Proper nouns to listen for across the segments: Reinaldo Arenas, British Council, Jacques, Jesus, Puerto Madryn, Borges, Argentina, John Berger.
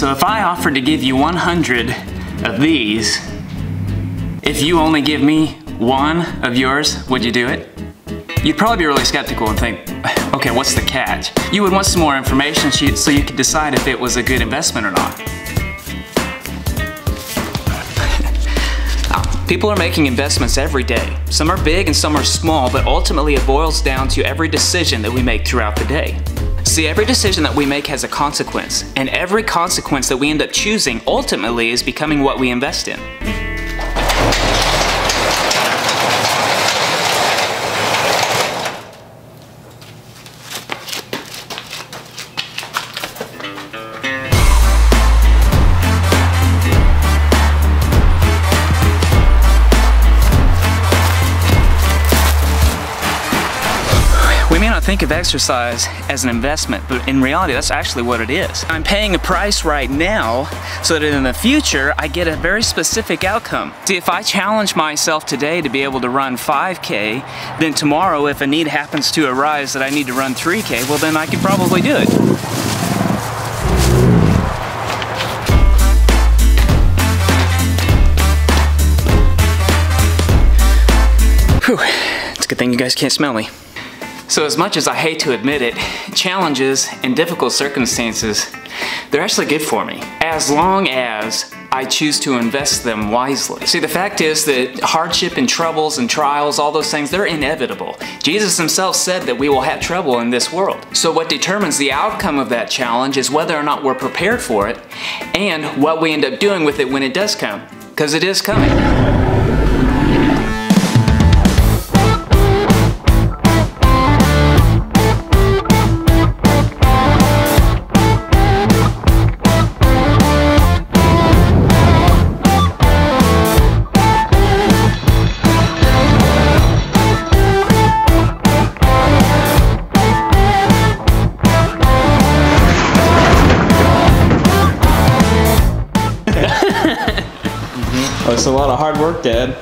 So if I offer to give you 100 of these, if you only give me one of yours, would you do it? You'd probably be really skeptical and think, okay, what's the catch? You would want some more information so you could decide if it was a good investment or not. People are making investments every day. Some are big and some are small, but ultimately it boils down to every decision that we make throughout the day. See, every decision that we make has a consequence, and every consequence that we end up choosing ultimately is becoming what we invest in. Think of exercise as an investment, but in reality that's actually what it is. I'm paying a price right now so that in the future I get a very specific outcome. See, if I challenge myself today to be able to run 5K, then tomorrow if a need happens to arise that I need to run 3K, well then I could probably do it. Whew, it's a good thing you guys can't smell me. So as much as I hate to admit it, challenges and difficult circumstances, they're actually good for me, as long as I choose to invest them wisely. See, the fact is that hardship and troubles and trials, all those things, they're inevitable. Jesus himself said that we will have trouble in this world. So what determines the outcome of that challenge is whether or not we're prepared for it and what we end up doing with it when it does come, because it is coming. It's a lot of hard work, Dad.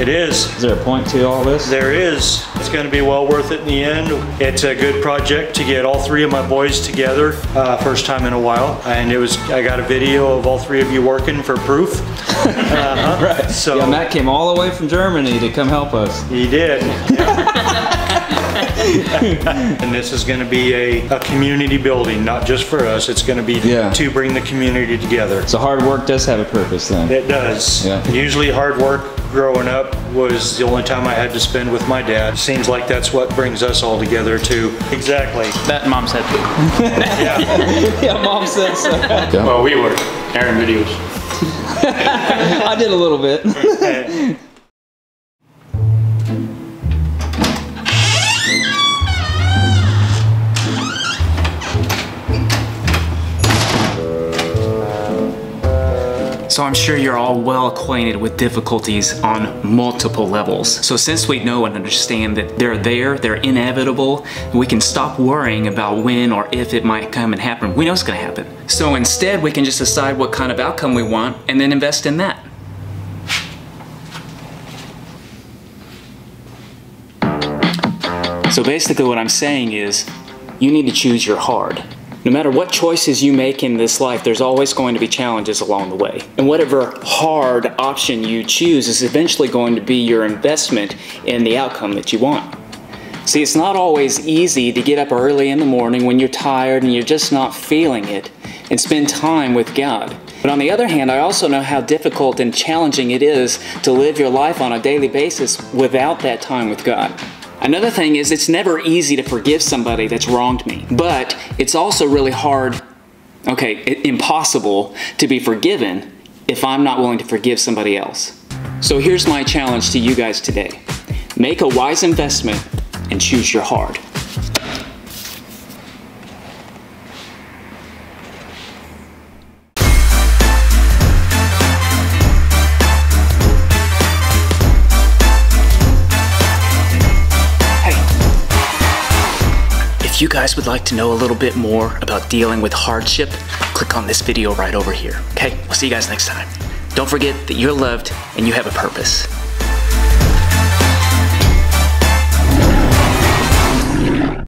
It is. Is there a point to all this? There is. It's going to be well worth it in the end. It's a good project to get all three of my boys together, first time in a while. And it was, I got a video of all three of you working for proof. Right. So yeah, Matt came all the way from Germany to come help us. He did. And this is going to be a community building, not just for us. It's going to be to bring the community together. So hard work does have a purpose then. It does. Yeah. Usually hard work growing up was the only time I had to spend with my dad. Seems like that's what brings us all together too. Exactly. That and Mom said too. Yeah. Yeah, Mom said so. Okay. Well, we were airing videos. I did a little bit. So I'm sure you're all well acquainted with difficulties on multiple levels. So since we know and understand that they're there, they're inevitable, we can stop worrying about when or if it might come and happen. We know it's going to happen. So instead, we can just decide what kind of outcome we want and then invest in that. So basically what I'm saying is, you need to choose your hard. No matter what choices you make in this life, there's always going to be challenges along the way. And whatever hard option you choose is eventually going to be your investment in the outcome that you want. See, it's not always easy to get up early in the morning when you're tired and you're just not feeling it and spend time with God. But on the other hand, I also know how difficult and challenging it is to live your life on a daily basis without that time with God. Another thing is, it's never easy to forgive somebody that's wronged me, but it's also really hard, impossible to be forgiven if I'm not willing to forgive somebody else. So here's my challenge to you guys today. Make a wise investment and choose your heart. If you guys would like to know a little bit more about dealing with hardship, click on this video right over here. Okay, we'll see you guys next time. Don't forget that you're loved and you have a purpose.